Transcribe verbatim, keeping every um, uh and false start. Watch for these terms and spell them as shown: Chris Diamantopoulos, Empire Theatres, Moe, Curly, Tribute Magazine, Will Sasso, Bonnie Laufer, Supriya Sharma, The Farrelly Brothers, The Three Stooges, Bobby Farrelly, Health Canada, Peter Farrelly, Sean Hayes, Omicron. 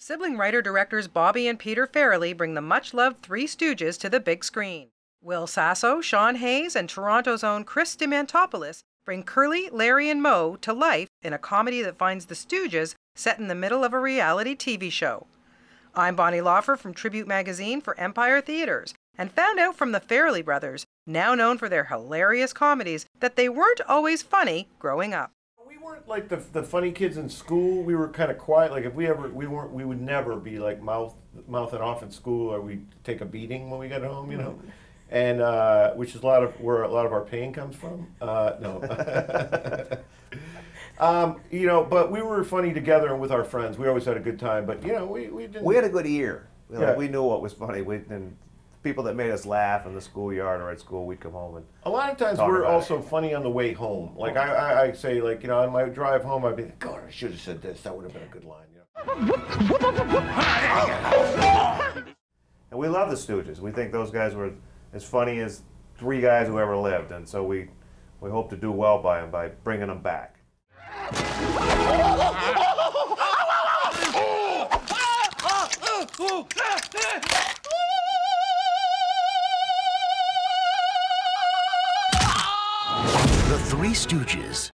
Sibling writer-directors Bobby and Peter Farrelly bring the much-loved Three Stooges to the big screen. Will Sasso, Sean Hayes, and Toronto's own Chris Diamantopoulos bring Curly, Larry, and Moe to life in a comedy that finds the Stooges set in the middle of a reality T V show. I'm Bonnie Laufer from Tribute Magazine for Empire Theatres, and found out from the Farrelly brothers, now known for their hilarious comedies, that they weren't always funny growing up. We weren't like the, the funny kids in school. We were kind of quiet. Like if we ever, we weren't, we would never be like mouth, mouthing off in school, or we'd take a beating when we got home, you know? And, uh, which is a lot of, where a lot of our pain comes from. Uh, no. Um, you know, but we were funny together and with our friends. We always had a good time, but you know, we, we didn't. We had a good ear. Like, yeah. We knew what was funny. We didn't. People that made us laugh in the schoolyard or at school, we'd come home and a lot of times we're also it. funny on the way home. Like I, I, I say, like you know, on my drive home, I'd be like, "God, I should have said this. That would have been a good line." You know? And we love the Stooges. We think those guys were as funny as three guys who ever lived, and so we, we hope to do well by them by bringing them back. The Three Stooges.